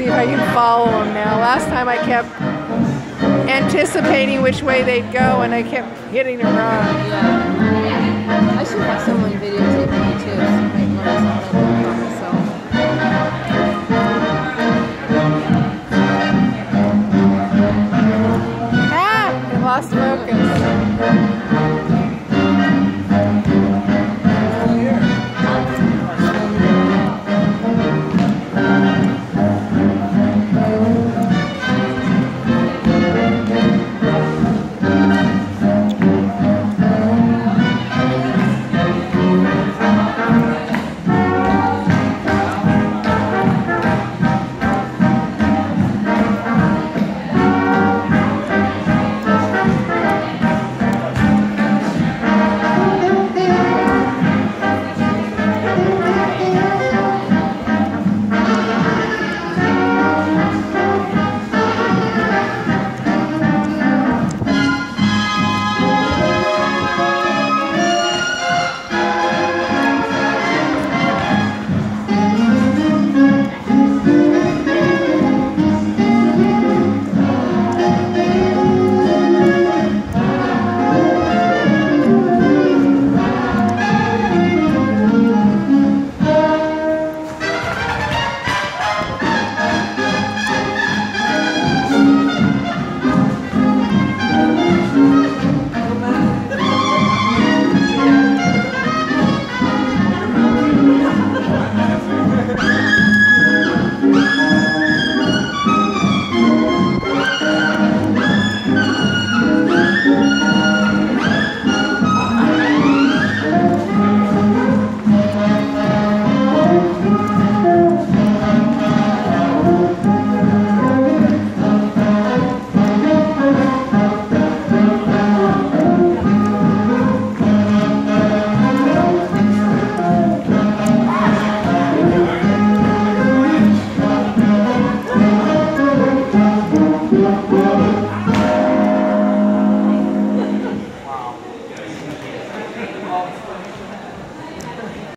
see if I can follow them now. Last time I kept anticipating which way they'd go and I kept getting it wrong. Yeah. I should have someone videotape me too, so I might learn something about myself. Lost focus. Whoa!